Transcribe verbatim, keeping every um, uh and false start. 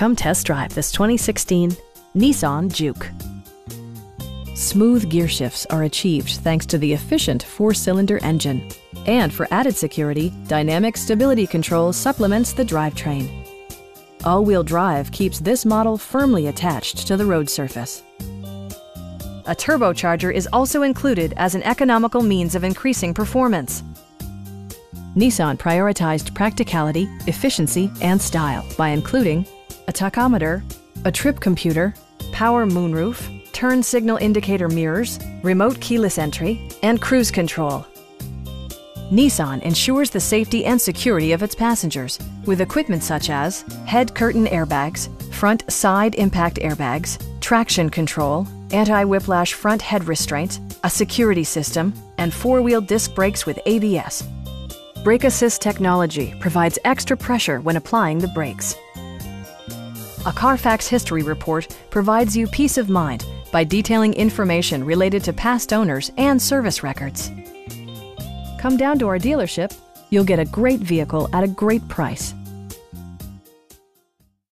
Come test drive this twenty sixteen Nissan Juke. Smooth gear shifts are achieved thanks to the efficient four-cylinder engine. And for added security, dynamic stability control supplements the drivetrain. All-wheel drive keeps this model firmly attached to the road surface. A turbocharger is also included as an economical means of increasing performance. Nissan prioritized practicality, efficiency, and style by including a tachometer, a trip computer, power moonroof, turn signal indicator mirrors, remote keyless entry, and cruise control. Nissan ensures the safety and security of its passengers with equipment such as head curtain airbags, front side impact airbags, traction control, anti-whiplash front head restraints, a security system, and four-wheel disc brakes with A B S. Brake assist technology provides extra pressure when applying the brakes. A Carfax history report provides you peace of mind by detailing information related to past owners and service records. Come down to our dealership. You'll get a great vehicle at a great price.